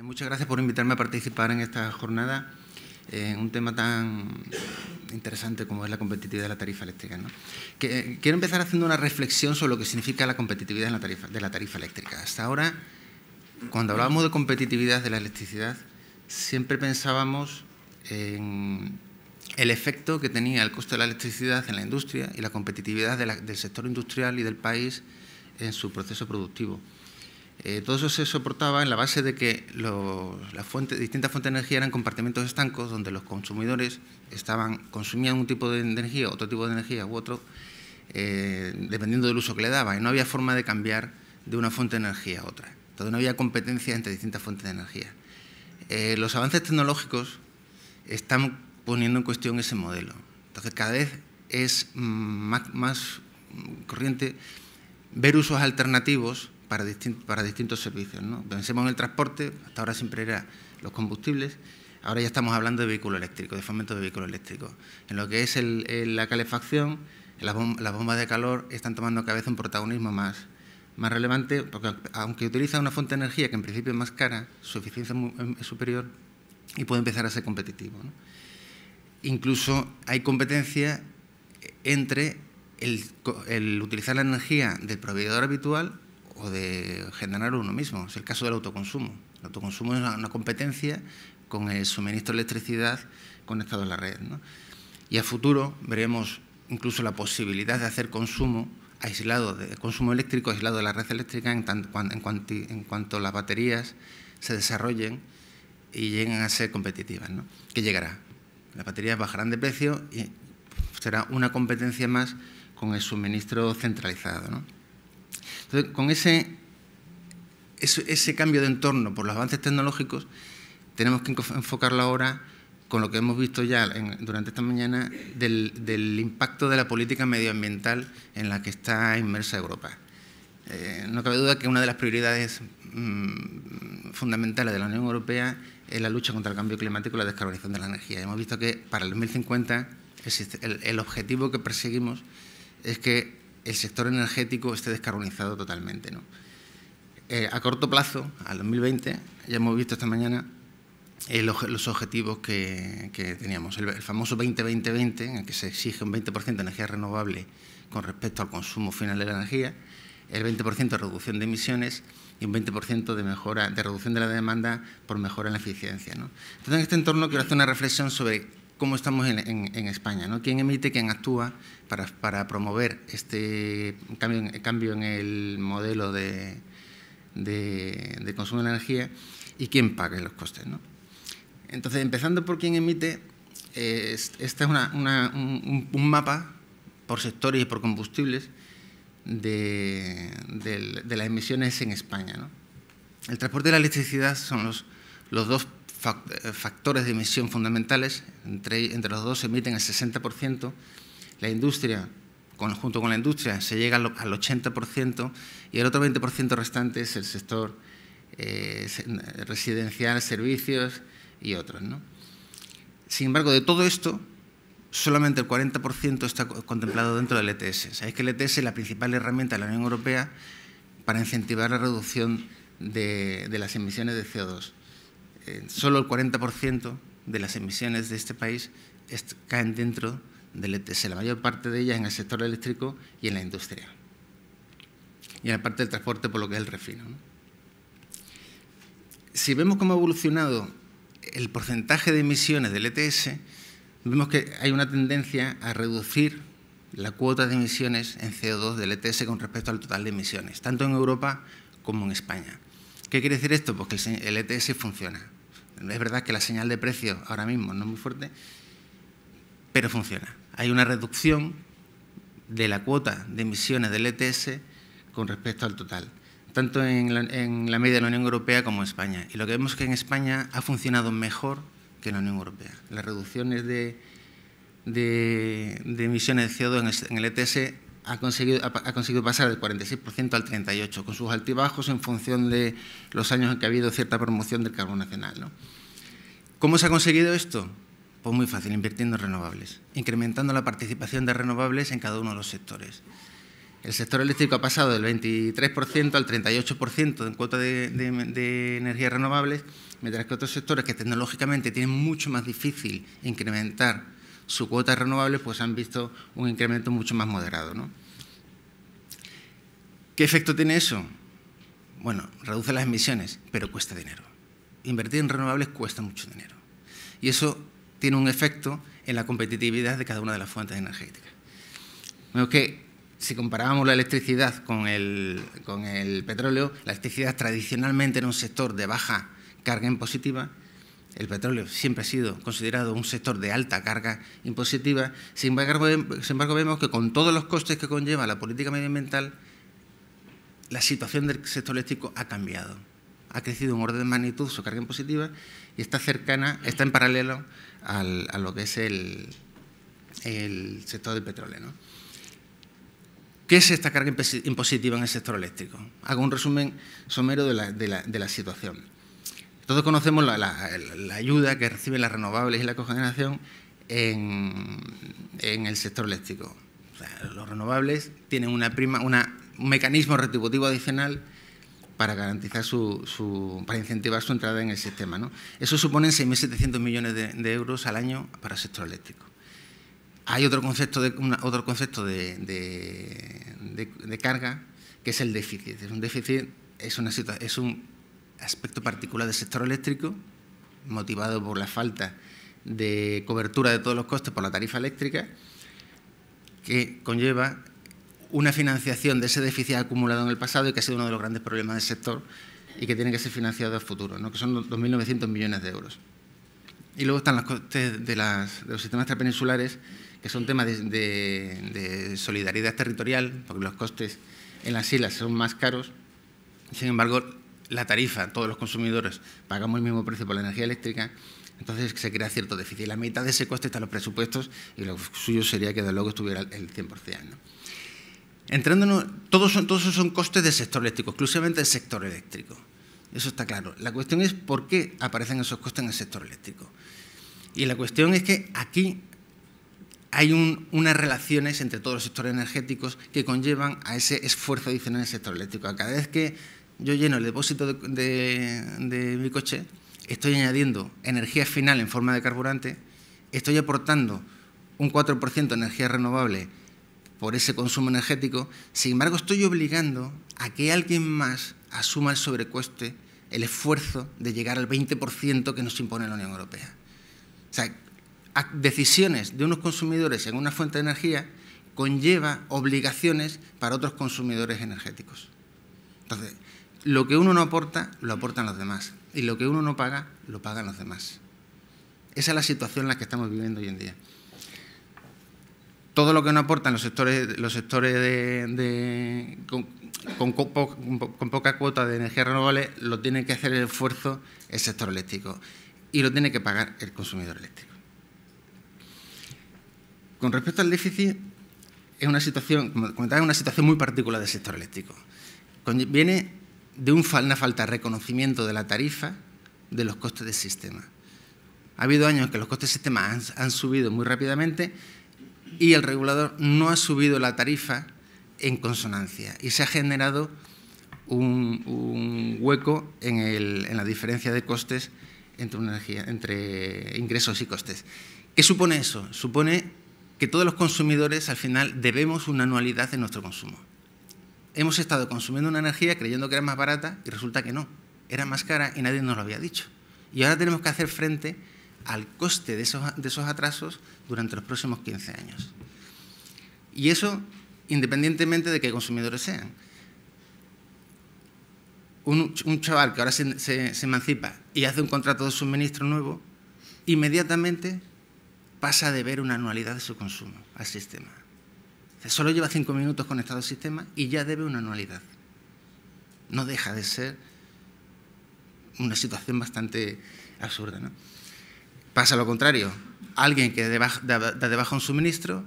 Muchas gracias por invitarme a participar en esta jornada en un tema tan interesante como es la competitividad de la tarifa eléctrica, ¿no? Quiero empezar haciendo una reflexión sobre lo que significa la competitividad en la tarifa eléctrica. Hasta ahora, cuando hablábamos de competitividad de la electricidad, siempre pensábamos en el efecto que tenía el coste de la electricidad en la industria y la competitividad del sector industrial y del país en su proceso productivo. Todo eso se soportaba en la base de que distintas fuentes de energía eran compartimentos estancos donde los consumidores consumían un tipo de energía, otro tipo de energía u otro, dependiendo del uso que le daba, y no había forma de cambiar de una fuente de energía a otra. Entonces no había competencia entre distintas fuentes de energía. Los avances tecnológicos están poniendo en cuestión ese modelo. Entonces cada vez es más corriente ver usos alternativos para distintos servicios, ¿no? Pensemos en el transporte, hasta ahora siempre eran los combustibles, ahora ya estamos hablando de vehículo eléctrico, de fomento de vehículo eléctrico. En lo que es la calefacción, las bombas de calor están tomando cada vez un protagonismo más relevante, porque aunque utiliza una fuente de energía que en principio es más cara, su eficiencia es superior y puede empezar a ser competitivo, ¿no? Incluso hay competencia entre el utilizar la energía del proveedor habitual o de generar uno mismo. Es el caso del autoconsumo. El autoconsumo es una competencia con el suministro de electricidad conectado a la red, ¿no? Y a futuro veremos incluso la posibilidad de hacer consumo aislado, consumo eléctrico aislado de la red eléctrica en cuanto las baterías se desarrollen y lleguen a ser competitivas, ¿no? ¿Qué llegará? Las baterías bajarán de precio y será una competencia más con el suministro centralizado, ¿no? Entonces, con ese cambio de entorno por los avances tecnológicos, tenemos que enfocarlo ahora con lo que hemos visto ya durante esta mañana del impacto de la política medioambiental en la que está inmersa Europa. No cabe duda que una de las prioridades fundamentales de la Unión Europea es la lucha contra el cambio climático y la descarbonización de la energía. Hemos visto que para el 2050 el objetivo que perseguimos es que el sector energético esté descarbonizado totalmente, ¿no? A corto plazo, al 2020, ya hemos visto esta mañana los objetivos que teníamos. El famoso 20-20-20, en el que se exige un 20% de energía renovable con respecto al consumo final de la energía, el 20% de reducción de emisiones y un 20% de reducción de la demanda por mejora en la eficiencia, ¿no? Entonces, en este entorno quiero hacer una reflexión sobre cómo estamos en España, ¿no? ¿Quién emite, quién actúa para promover este cambio en el modelo de consumo de energía y quién pague los costes, ¿no? Entonces, empezando por quién emite, este es un mapa por sectores y por combustibles de las emisiones en España, ¿no? El transporte y la electricidad son los dos factores de emisión fundamentales, entre los dos se emiten el 60%, la industria, junto con la industria, se llega al 80% y el otro 20% restante es el sector residencial, servicios y otros, ¿no? Sin embargo, de todo esto, solamente el 40% está contemplado dentro del ETS. Sabéis que el ETS es la principal herramienta de la Unión Europea para incentivar la reducción de las emisiones de CO2. Solo el 40% de las emisiones de este país caen dentro del ETS, la mayor parte de ellas en el sector eléctrico y en la industria. Y en la parte del transporte, por lo que es el refino, ¿no? Si vemos cómo ha evolucionado el porcentaje de emisiones del ETS, vemos que hay una tendencia a reducir la cuota de emisiones en CO2 del ETS con respecto al total de emisiones, tanto en Europa como en España. ¿Qué quiere decir esto? Pues que el ETS funciona. Es verdad que la señal de precio ahora mismo no es muy fuerte, pero funciona. Hay una reducción de la cuota de emisiones del ETS con respecto al total, tanto en la media de la Unión Europea como en España. Y lo que vemos es que en España ha funcionado mejor que en la Unión Europea. Las reducciones de emisiones de CO2 en el ETS ha conseguido pasar del 46% al 38%, con sus altibajos en función de los años en que ha habido cierta promoción del carbón nacional, ¿no? ¿Cómo se ha conseguido esto? Pues muy fácil, invirtiendo en renovables, incrementando la participación de renovables en cada uno de los sectores. El sector eléctrico ha pasado del 23% al 38% en cuota de energías renovables, mientras que otros sectores que tecnológicamente tienen mucho más difícil incrementar su cuota de renovables, pues han visto un incremento mucho más moderado, ¿no? ¿Qué efecto tiene eso? Bueno, reduce las emisiones, pero cuesta dinero. Invertir en renovables cuesta mucho dinero. Y eso tiene un efecto en la competitividad de cada una de las fuentes energéticas. Vemos que si comparábamos la electricidad con el petróleo, la electricidad tradicionalmente era un sector de baja carga impositiva, el petróleo siempre ha sido considerado un sector de alta carga impositiva, sin embargo vemos que con todos los costes que conlleva la política medioambiental, la situación del sector eléctrico ha cambiado. Ha crecido en orden de magnitud su carga impositiva y está cercana, está en paralelo a lo que es el sector del petróleo, ¿no? ¿Qué es esta carga impositiva en el sector eléctrico? Hago un resumen somero de la situación. Todos conocemos la ayuda que reciben las renovables y la cogeneración en el sector eléctrico. O sea, los renovables tienen un mecanismo retributivo adicional para garantizar para incentivar su entrada en el sistema, ¿no? Eso supone 6.700 millones de euros al año para el sector eléctrico. Hay otro concepto de carga, que es el déficit. Es un aspecto particular del sector eléctrico, motivado por la falta de cobertura de todos los costes por la tarifa eléctrica, que conlleva una financiación de ese déficit acumulado en el pasado y que ha sido uno de los grandes problemas del sector y que tiene que ser financiado a futuro, ¿no? Que son 2.900 millones de euros. Y luego están los costes de los sistemas extrapeninsulares, que son temas de solidaridad territorial, porque los costes en las islas son más caros. Sin embargo, la tarifa, todos los consumidores pagamos el mismo precio por la energía eléctrica, entonces se crea cierto déficit. La mitad de ese coste está en los presupuestos y lo suyo sería que de luego estuviera el 100%, ¿no? Entrándonos, todos son costes del sector eléctrico, exclusivamente del sector eléctrico. Eso está claro. La cuestión es por qué aparecen esos costes en el sector eléctrico. Y la cuestión es que aquí hay unas relaciones entre todos los sectores energéticos que conllevan a ese esfuerzo adicional en el sector eléctrico. Cada vez que yo lleno el depósito de mi coche, estoy añadiendo energía final en forma de carburante, estoy aportando un 4% de energía renovable por ese consumo energético, sin embargo estoy obligando a que alguien más asuma el sobrecoste, el esfuerzo de llegar al 20% que nos impone la Unión Europea. O sea, decisiones de unos consumidores en una fuente de energía conlleva obligaciones para otros consumidores energéticos. Entonces, lo que uno no aporta, lo aportan los demás. Y lo que uno no paga, lo pagan los demás. Esa es la situación en la que estamos viviendo hoy en día. Todo lo que no aportan los sectores con poca cuota de energía renovable lo tiene que hacer el esfuerzo el sector eléctrico y lo tiene que pagar el consumidor eléctrico. Con respecto al déficit, es una situación, como comentaba, es una situación muy particular del sector eléctrico. Viene de una falta de reconocimiento de la tarifa de los costes del sistema. Ha habido años en que los costes del sistema han subido muy rápidamente y el regulador no ha subido la tarifa en consonancia y se ha generado un hueco en la diferencia de costes entre ingresos y costes. ¿Qué supone eso? Supone que todos los consumidores al final debemos una anualidad de nuestro consumo. Hemos estado consumiendo una energía creyendo que era más barata y resulta que no, era más cara y nadie nos lo había dicho. Y ahora tenemos que hacer frente al coste de esos atrasos durante los próximos 15 años. Y eso independientemente de qué consumidores sean. Un chaval que ahora se emancipa y hace un contrato de suministro nuevo, inmediatamente pasa a deber una anualidad de su consumo al sistema. Solo lleva 5 minutos conectado al sistema y ya debe una anualidad. No deja de ser una situación bastante absurda, ¿no? Pasa lo contrario. Alguien que da de baja un suministro,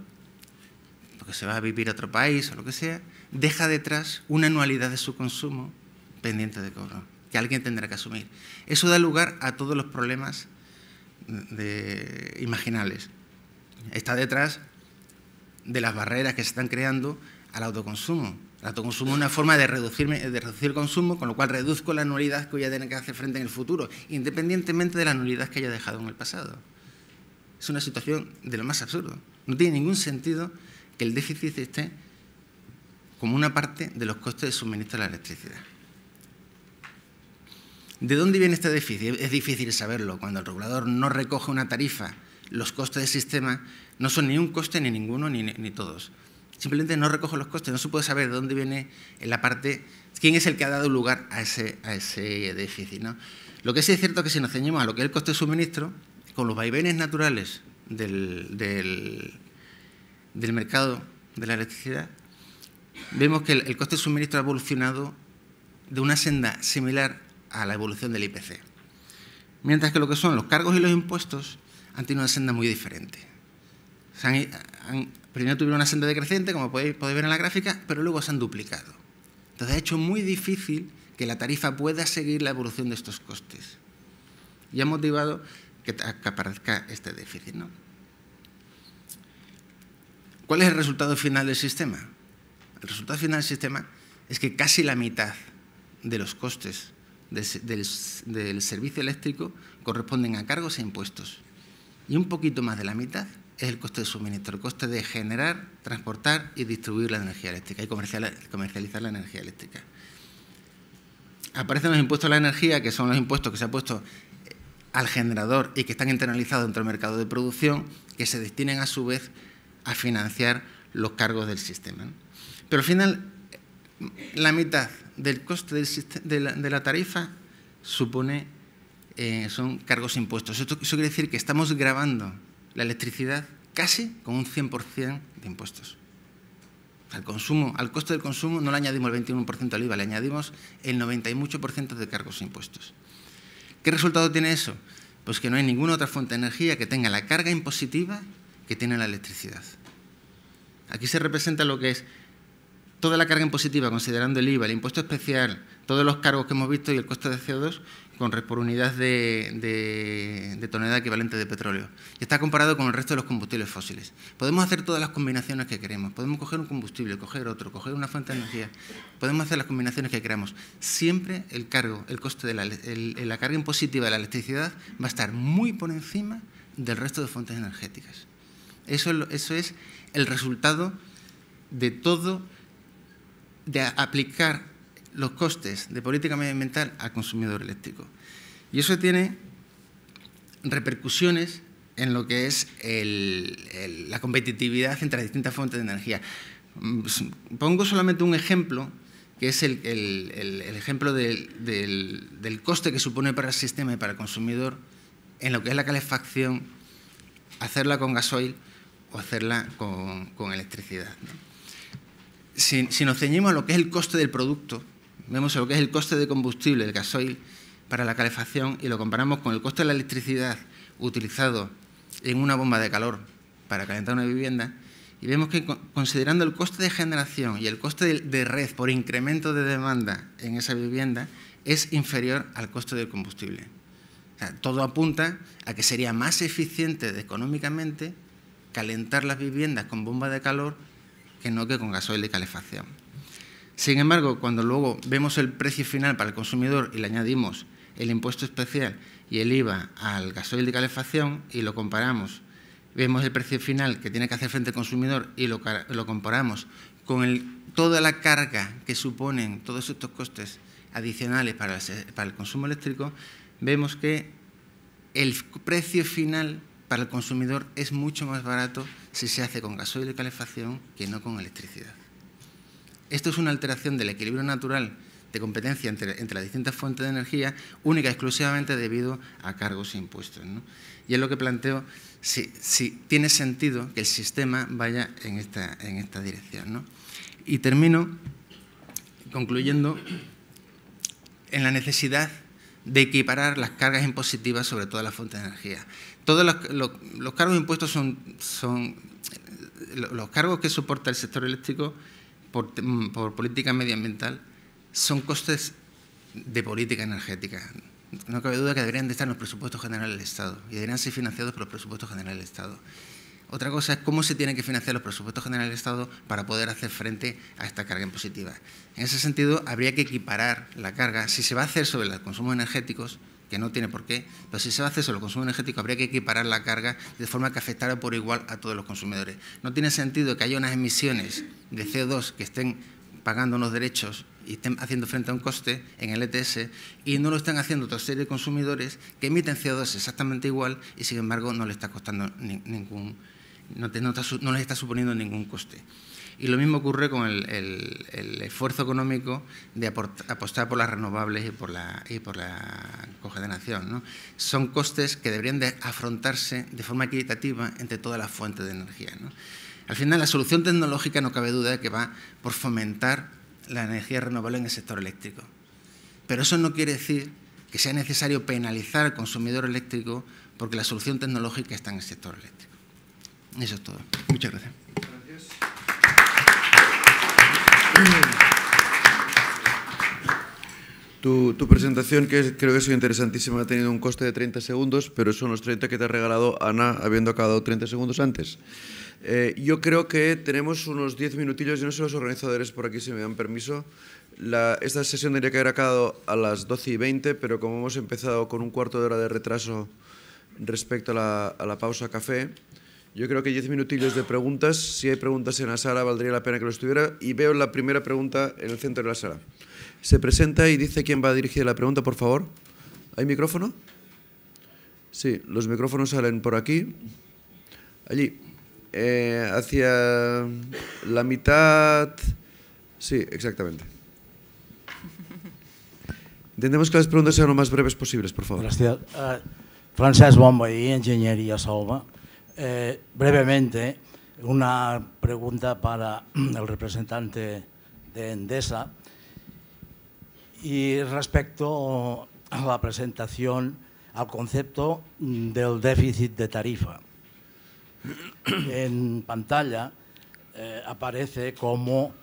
porque se va a vivir a otro país o lo que sea, deja detrás una anualidad de su consumo pendiente de cobro, que alguien tendrá que asumir. Eso da lugar a todos los problemas imaginables. Está detrás de las barreras que se están creando al autoconsumo. El autoconsumo es una forma de reducir el consumo, con lo cual reduzco la anualidad que voy a tener que hacer frente en el futuro, independientemente de la anualidad que haya dejado en el pasado. Es una situación de lo más absurdo. No tiene ningún sentido que el déficit esté como una parte de los costes de suministro de la electricidad. ¿De dónde viene este déficit? Es difícil saberlo. Cuando el regulador no recoge una tarifa, los costes del sistema no son ni un coste, ni ninguno, ni todos. Simplemente no recoge los costes. No se puede saber de dónde viene la parte, quién es el que ha dado lugar a ese déficit, ¿no? Lo que sí es cierto es que si nos ceñimos a lo que es el coste de suministro, con los vaivenes naturales del mercado de la electricidad, vemos que el coste de suministro ha evolucionado de una senda similar a la evolución del IPC. Mientras que lo que son los cargos y los impuestos han tenido una senda muy diferente. Primero tuvieron una senda decreciente, como podéis ver en la gráfica, pero luego se han duplicado. Entonces, ha hecho muy difícil que la tarifa pueda seguir la evolución de estos costes. Y ha motivado que aparezca este déficit, ¿no? ¿Cuál es el resultado final del sistema? El resultado final del sistema es que casi la mitad de los costes del servicio eléctrico corresponden a cargos e impuestos. Y un poquito más de la mitad es el coste de suministro, el coste de generar, transportar y distribuir la energía eléctrica y comercializar la energía eléctrica. Aparecen los impuestos a la energía, que son los impuestos que se ha puesto al generador y que están internalizados dentro del mercado de producción, que se destinen a su vez a financiar los cargos del sistema, ¿no? Pero al final, la mitad del coste de la tarifa supone son cargos impuestos. Eso quiere decir que estamos grabando la electricidad casi con un 100% de impuestos. Al coste del consumo no le añadimos el 21% al IVA, le añadimos el 98% de cargos e impuestos. ¿Qué resultado tiene eso? Pues que no hay ninguna otra fuente de energía que tenga la carga impositiva que tiene la electricidad. Aquí se representa lo que es toda la carga impositiva, considerando el IVA, el impuesto especial, todos los cargos que hemos visto y el coste de CO2 por unidad de tonelada equivalente de petróleo. Y está comparado con el resto de los combustibles fósiles. Podemos hacer todas las combinaciones que queremos. Podemos coger un combustible, coger otro, coger una fuente de energía. Podemos hacer las combinaciones que queramos. Siempre el coste de la carga impositiva de la electricidad va a estar muy por encima del resto de fuentes energéticas. Eso es el resultado de todo, de aplicar los costes de política medioambiental al consumidor eléctrico. Y eso tiene repercusiones en lo que es la competitividad entre las distintas fuentes de energía. Pongo solamente un ejemplo, que es el ejemplo del coste que supone para el sistema y para el consumidor en lo que es la calefacción, hacerla con gasoil o hacerla con electricidad, ¿no? Si nos ceñimos a lo que es el coste del producto, vemos lo que es el coste de combustible, el gasoil, para la calefacción y lo comparamos con el coste de la electricidad utilizado en una bomba de calor para calentar una vivienda, y vemos que considerando el coste de generación y el coste de red por incremento de demanda en esa vivienda es inferior al coste del combustible. O sea, todo apunta a que sería más eficiente económicamente calentar las viviendas con bomba de calor que no que con gasoil de calefacción. Sin embargo, cuando luego vemos el precio final para el consumidor y le añadimos el impuesto especial y el IVA al gasoil de calefacción y lo comparamos, vemos el precio final que tiene que hacer frente al consumidor y lo comparamos con toda la carga que suponen todos estos costes adicionales para el consumo eléctrico, vemos que el precio final para el consumidor es mucho más barato si se hace con gasoil de calefacción que no con electricidad. Esto es una alteración del equilibrio natural de competencia entre las distintas fuentes de energía, única y exclusivamente debido a cargos e impuestos, ¿no? Y es lo que planteo, si tiene sentido que el sistema vaya en esta dirección, ¿no? Y termino concluyendo en la necesidad de equiparar las cargas impositivas sobre todas las fuentes de energía. Todos los cargos impuestos son los cargos que soporta el sector eléctrico por política medioambiental, son costes de política energética. No cabe duda que deberían de estar en los presupuestos generales del Estado y deberían ser financiados por los presupuestos generales del Estado. Otra cosa es cómo se tienen que financiar los presupuestos generales del Estado para poder hacer frente a esta carga impositiva. En ese sentido, habría que equiparar la carga. Si se va a hacer sobre los consumos energéticos, que no tiene por qué, pero si se va a hacer sobre el consumo energético habría que equiparar la carga de forma que afectara por igual a todos los consumidores. No tiene sentido que haya unas emisiones de CO2 que estén pagando unos derechos y estén haciendo frente a un coste en el ETS y no lo están haciendo otra serie de consumidores que emiten CO2 exactamente igual y, sin embargo, no le está costando no les está suponiendo ningún coste. Y lo mismo ocurre con el esfuerzo económico de apostar por las renovables y por la cogeneración, ¿no? Son costes que deberían de afrontarse de forma equitativa entre todas las fuentes de energía, ¿no? Al final, la solución tecnológica no cabe duda de que va por fomentar la energía renovable en el sector eléctrico. Pero eso no quiere decir que sea necesario penalizar al consumidor eléctrico porque la solución tecnológica está en el sector eléctrico. Eso es todo. Muchas gracias. Tu presentación, que creo que ha sido interesantísima, ha tenido un coste de 30 segundos, pero son los 30 que te ha regalado Ana habiendo acabado 30 segundos antes. Yo creo que tenemos unos 10 minutillos, yo no sé los organizadores por aquí si me dan permiso. Esta sesión tendría que haber acabado a las 12:20, pero como hemos empezado con un cuarto de hora de retraso respecto a la pausa café, yo creo que 10 minutillos de preguntas. Si hay preguntas en la sala, valdría la pena que lo estuviera. Y veo la primera pregunta en el centro de la sala. Se presenta y dice quién va a dirigir la pregunta, por favor. ¿Hay micrófono? Sí, los micrófonos salen por aquí. Allí. Hacia la mitad. Sí, exactamente. Intentemos que las preguntas sean lo más breves posibles, por favor. Gracias. Francesc Bonvehí, Ingeniería Solva. Brevemente, una pregunta para el representante de Endesa y respecto a la presentación al concepto del déficit de tarifa. En pantalla aparece como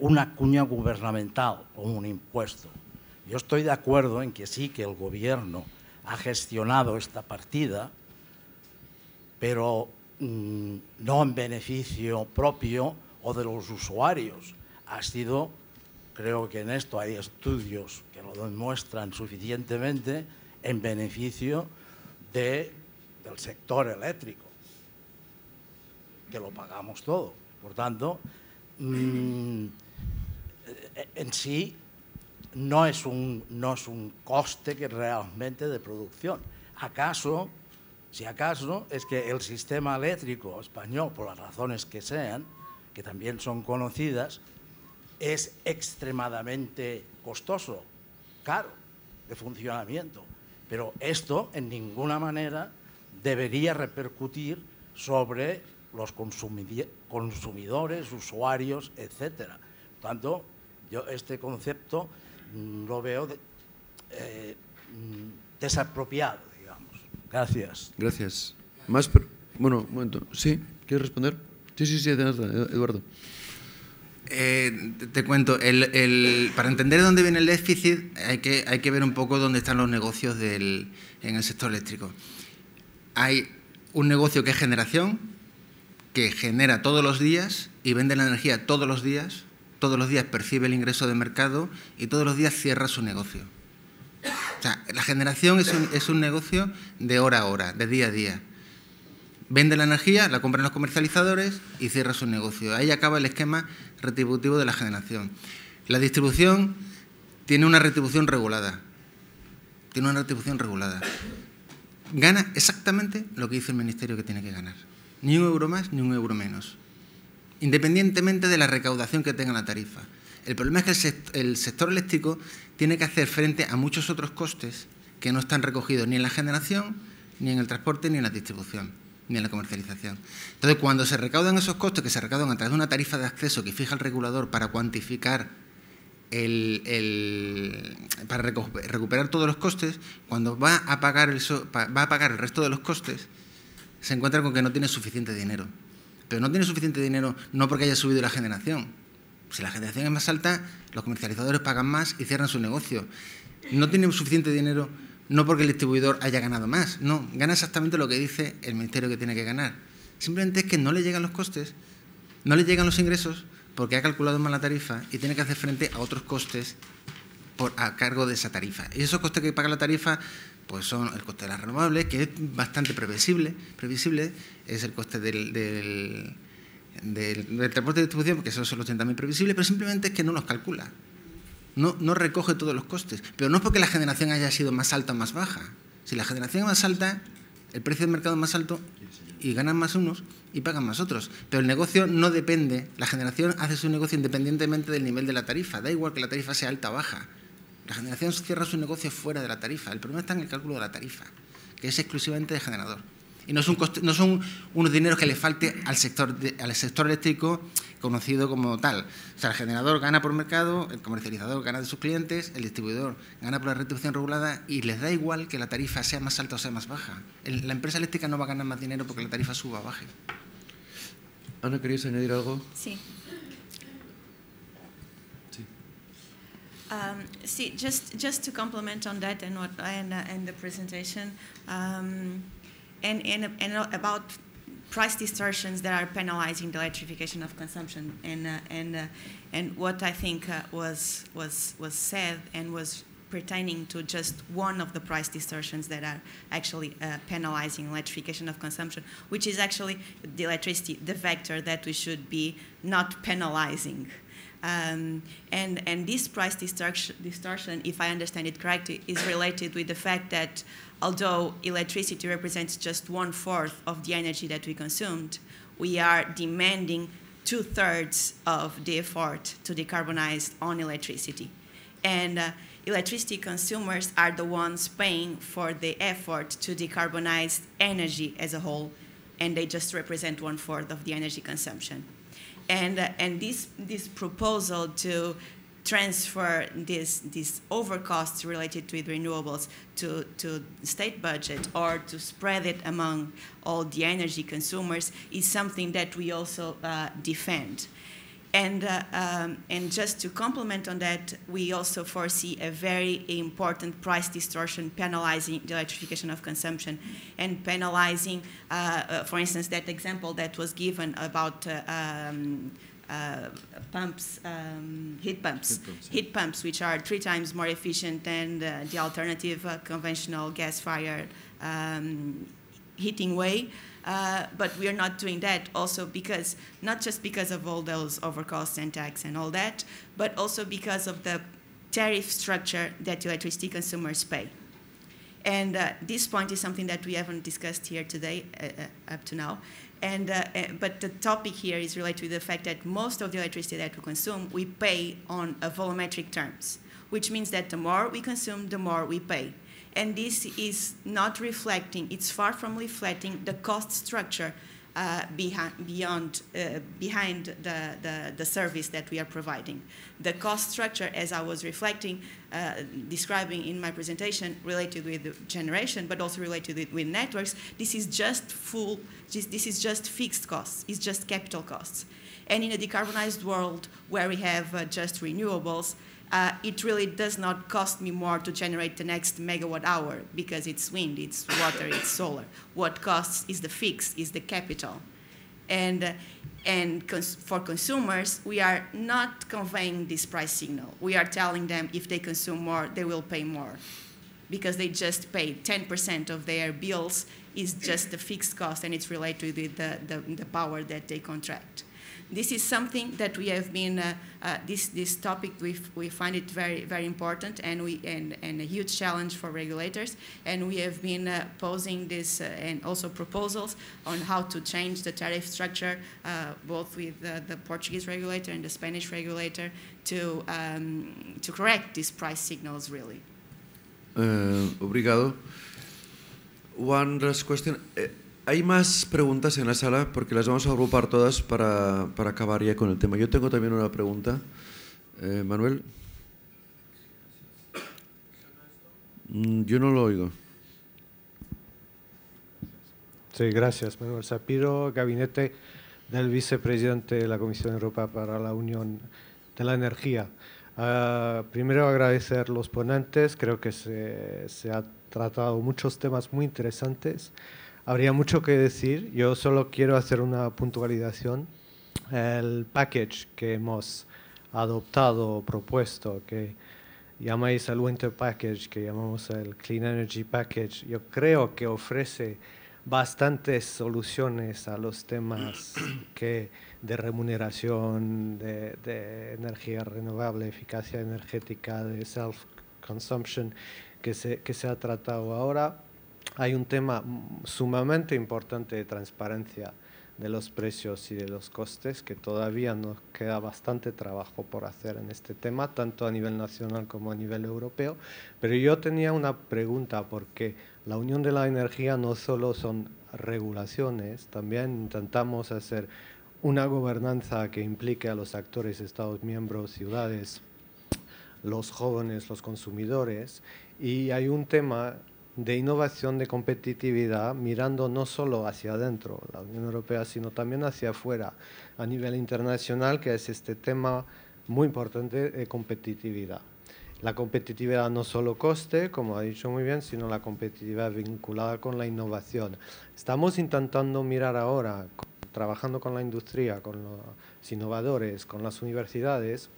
una cuña gubernamental, como un impuesto. Yo estoy de acuerdo en que sí que el Gobierno ha gestionado esta partida, pero no en beneficio propio o de los usuarios. Ha sido, creo que en esto hay estudios que lo demuestran suficientemente, en beneficio del sector eléctrico, que lo pagamos todo. Por tanto, en sí no es un coste que realmente de producción. ¿Acaso? Si acaso es que el sistema eléctrico español, por las razones que sean, que también son conocidas, es extremadamente costoso, caro de funcionamiento. Pero esto en ninguna manera debería repercutir sobre los consumidores, usuarios, etcétera. Por tanto, yo este concepto lo veo desapropiado. Gracias. Gracias. Más, bueno, un momento. ¿Sí? ¿Quieres responder? Sí, Eduardo. Te cuento, para entender dónde viene el déficit hay que ver un poco dónde están los negocios en el sector eléctrico. Hay un negocio que es generación, que genera todos los días y vende la energía todos los días, percibe el ingreso de mercado y todos los días cierra su negocio. O sea, la generación es un negocio de hora a hora, de día a día. Vende la energía, la compran los comercializadores y cierra su negocio. Ahí acaba el esquema retributivo de la generación. La distribución tiene una retribución regulada. Gana exactamente lo que dice el Ministerio que tiene que ganar. Ni un euro más, ni un euro menos. Independientemente de la recaudación que tenga la tarifa. El problema es que el sector eléctrico tiene que hacer frente a muchos otros costes que no están recogidos ni en la generación, ni en el transporte, ni en la distribución, ni en la comercialización. Entonces, cuando se recaudan esos costes, que se recaudan a través de una tarifa de acceso que fija el regulador para cuantificar, para recuperar todos los costes, cuando va a pagar el resto de los costes, se encuentra con que no tiene suficiente dinero. Pero no tiene suficiente dinero no porque haya subido la generación. Si la generación es más alta, los comercializadores pagan más y cierran su negocio. No tienen suficiente dinero, no porque el distribuidor haya ganado más, no, gana exactamente lo que dice el Ministerio que tiene que ganar. Simplemente es que no le llegan los costes, no le llegan los ingresos porque ha calculado mal la tarifa y tiene que hacer frente a otros costes a cargo de esa tarifa. Y esos costes que paga la tarifa pues son el coste de las renovables, que es bastante previsible, es el coste del transporte de distribución, porque esos son los 80.000 previsibles, pero simplemente es que no los calcula. No recoge todos los costes, pero no es porque la generación haya sido más alta o más baja. Si la generación es más alta, el precio del mercado es más alto y ganan más unos y pagan más otros. Pero el negocio no depende, la generación hace su negocio independientemente del nivel de la tarifa, da igual que la tarifa sea alta o baja. La generación cierra su negocio fuera de la tarifa. El problema está en el cálculo de la tarifa, que es exclusivamente de generador. Y no son, no son unos dineros que le falte al sector, al sector eléctrico conocido como tal. O sea, el generador gana por mercado, el comercializador gana de sus clientes, el distribuidor gana por la retribución regulada y les da igual que la tarifa sea más alta o sea más baja. La empresa eléctrica no va a ganar más dinero porque la tarifa suba o baje. Ana, ¿querías añadir algo? Sí. See, just to complement on that and what and the presentation and about price distortions that are penalizing the electrification of consumption and what I think was said and was pertaining to just one of the price distortions that are actually penalizing electrification of consumption, which is actually the electricity, the vector that we should be not penalizing. And this price distortion, if I understand it correctly, is related with the fact that although electricity represents just 1/4 of the energy that we consumed, we are demanding 2/3 of the effort to decarbonize on electricity. And electricity consumers are the ones paying for the effort to decarbonize energy as a whole, and they just represent 1/4 of the energy consumption. And this proposal to transfer these overcosts related with renewables to the state budget or to spread it among all the energy consumers is something that we also defend. And just to complement on that, we also foresee a very important price distortion penalizing the electrification of consumption and penalizing, for instance, that example that was given about pumps, heat pumps, which are 3 times more efficient than the alternative conventional gas-fired heating way. But we are not doing that also because, not just because of all those overcosts and tax and all that, but also because of the tariff structure that electricity consumers pay. And this point is something that we haven't discussed here today up to now. And, but the topic here is related to the fact that most of the electricity that we consume, we pay on a volumetric terms, which means that the more we consume, the more we pay. And this is not reflecting, it's far from reflecting the cost structure behind the service that we are providing. The cost structure, as I was describing in my presentation, related with generation, but also related with networks, this is just this is just fixed costs, it's just capital costs. And in a decarbonized world where we have just renewables, it really does not cost me more to generate the next megawatt hour because it's wind, it's water, it's solar. What costs is the fix, is the capital. And for consumers, we are not conveying this price signal. We are telling them if they consume more, they will pay more because they just paid 10% of their bills is just the fixed cost and it's related with the power that they contract. This is something that we have been, this topic, we find it very, very important and a huge challenge for regulators. And we have been posing this and also proposals on how to change the tariff structure, both with the Portuguese regulator and the Spanish regulator to correct these price signals, really. Obrigado. One last question. Hay más preguntas en la sala porque las vamos a agrupar todas para acabar ya con el tema. Yo tengo también una pregunta. Manuel. Yo no lo oigo. Sí, gracias. Manuel Sapiro, gabinete del vicepresidente de la Comisión Europea para la Unión de la Energía. Primero agradecer los ponentes. Creo que se han tratado muchos temas muy interesantes. Habría mucho que decir. Yo solo quiero hacer una puntualización. El package que hemos adoptado, propuesto, que llamáis el Winter Package, que llamamos el Clean Energy Package, yo creo que ofrece bastantes soluciones a los temas de remuneración, de energía renovable, eficacia energética, de self-consumption que se ha tratado ahora. Hay un tema sumamente importante de transparencia de los precios y de los costes, que todavía nos queda bastante trabajo por hacer en este tema, tanto a nivel nacional como a nivel europeo. Pero yo tenía una pregunta, porque la Unión de la Energía no solo son regulaciones, también intentamos hacer una gobernanza que implique a los actores, Estados miembros, ciudades, los jóvenes, los consumidores, y hay un tema de innovación, de competitividad, mirando no solo hacia adentro, la Unión Europea, sino también hacia afuera, a nivel internacional, que es este tema muy importante de competitividad. La competitividad no solo coste, como ha dicho muy bien, sino la competitividad vinculada con la innovación. Estamos intentando mirar ahora, trabajando con la industria, con los innovadores, con las universidades,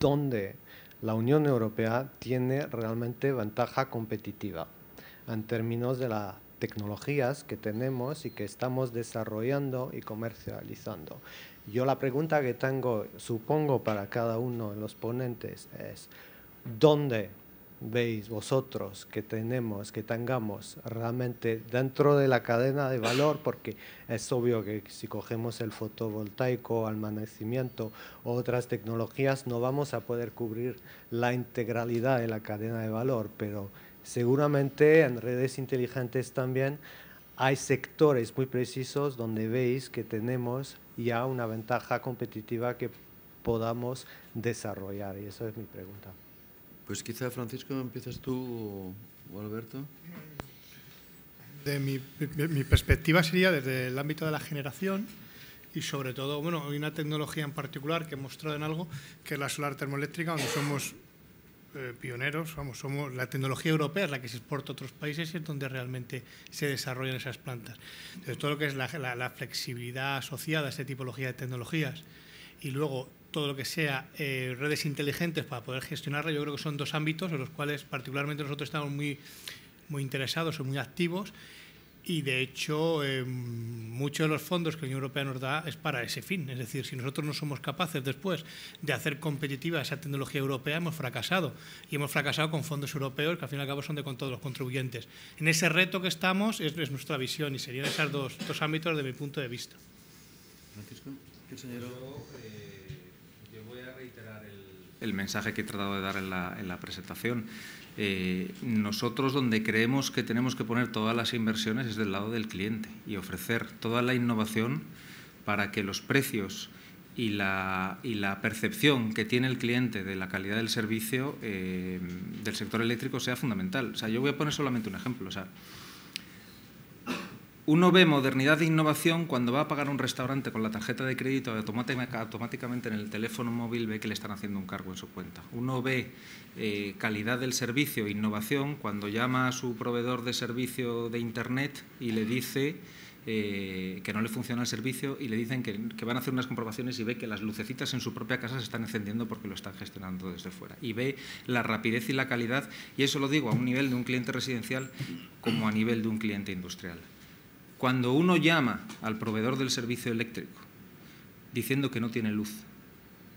donde la Unión Europea tiene realmente ventaja competitiva en términos de las tecnologías que tenemos y que estamos desarrollando y comercializando. Yo la pregunta que tengo, supongo, para cada uno de los ponentes es: ¿dónde veis vosotros que tengamos realmente dentro de la cadena de valor? Porque es obvio que si cogemos el fotovoltaico, almacenamiento u otras tecnologías, no vamos a poder cubrir la integralidad de la cadena de valor, pero seguramente en redes inteligentes también hay sectores muy precisos donde veis que tenemos ya una ventaja competitiva que podamos desarrollar. Y eso es mi pregunta. Pues quizá, Francisco, empiezas tú o Alberto. Mi perspectiva sería desde el ámbito de la generación y sobre todo, bueno, hay una tecnología en particular que he mostrado en algo, que es la solar termoeléctrica, donde somos pioneros, somos la tecnología europea es la que se exporta a otros países y es donde realmente se desarrollan esas plantas. Entonces, todo lo que es la flexibilidad asociada a esta tipología de tecnologías y luego todo lo que sea redes inteligentes para poder gestionarla, yo creo que son dos ámbitos en los cuales particularmente nosotros estamos muy interesados o muy activos, y de hecho muchos de los fondos que la Unión Europea nos da es para ese fin. Es decir, si nosotros no somos capaces después de hacer competitiva esa tecnología europea, hemos fracasado, y hemos fracasado con fondos europeos que al fin y al cabo son de con todos los contribuyentes. En ese reto que estamos es nuestra visión, y serían esos dos ámbitos desde mi punto de vista. Francisco, ¿qué señaló? El mensaje que he tratado de dar en la presentación. Nosotros donde creemos que tenemos que poner todas las inversiones es del lado del cliente y ofrecer toda la innovación para que los precios y la percepción que tiene el cliente de la calidad del servicio del sector eléctrico sea fundamental. O sea, yo voy a poner solamente un ejemplo. O sea, uno ve modernidad e innovación cuando va a pagar un restaurante con la tarjeta de crédito, automáticamente en el teléfono móvil ve que le están haciendo un cargo en su cuenta. Uno ve calidad del servicio e innovación cuando llama a su proveedor de servicio de Internet y le dice que no le funciona el servicio y le dicen que van a hacer unas comprobaciones y ve que las lucecitas en su propia casa se están encendiendo porque lo están gestionando desde fuera. Y ve la rapidez y la calidad, y eso lo digo a un nivel de un cliente residencial como a nivel de un cliente industrial. Cuando uno llama al proveedor del servicio eléctrico diciendo que no tiene luz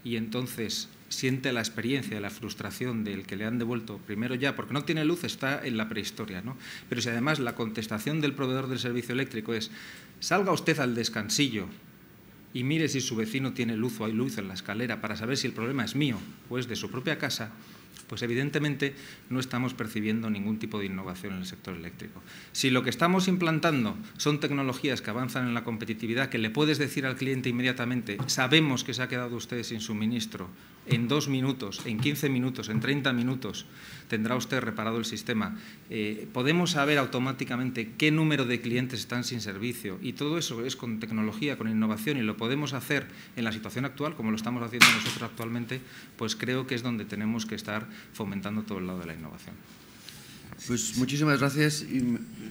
y entonces siente la experiencia, la frustración del que le han devuelto primero ya, porque no tiene luz está en la prehistoria, ¿no? Pero si además la contestación del proveedor del servicio eléctrico es: salga usted al descansillo y mire si su vecino tiene luz o hay luz en la escalera para saber si el problema es mío o es de su propia casa, pues evidentemente no estamos percibiendo ningún tipo de innovación en el sector eléctrico. Si lo que estamos implantando son tecnologías que avanzan en la competitividad, que le puedes decir al cliente inmediatamente, sabemos que se ha quedado usted sin suministro, en 2 minutos, en 15 minutos, en 30 minutos tendrá usted reparado el sistema. Podemos saber automáticamente qué número de clientes están sin servicio, y todo eso es con tecnología, con innovación, y lo podemos hacer en la situación actual, como lo estamos haciendo nosotros actualmente, pues creo que es donde tenemos que estar fomentando todo el lado de la innovación. Pues muchísimas gracias.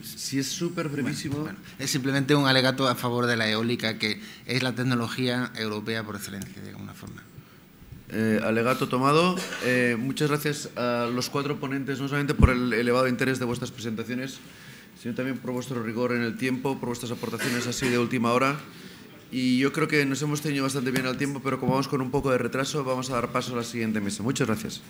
Si es súper brevísimo. Bueno, es simplemente un alegato a favor de la eólica, que es la tecnología europea por excelencia, de alguna forma. Alegato tomado. Muchas gracias a los cuatro ponentes, no solamente por el elevado interés de vuestras presentaciones, sino también por vuestro rigor en el tiempo, por vuestras aportaciones así de última hora. Y yo creo que nos hemos tenido bastante bien al tiempo, pero como vamos con un poco de retraso, vamos a dar paso a la siguiente mesa. Muchas gracias.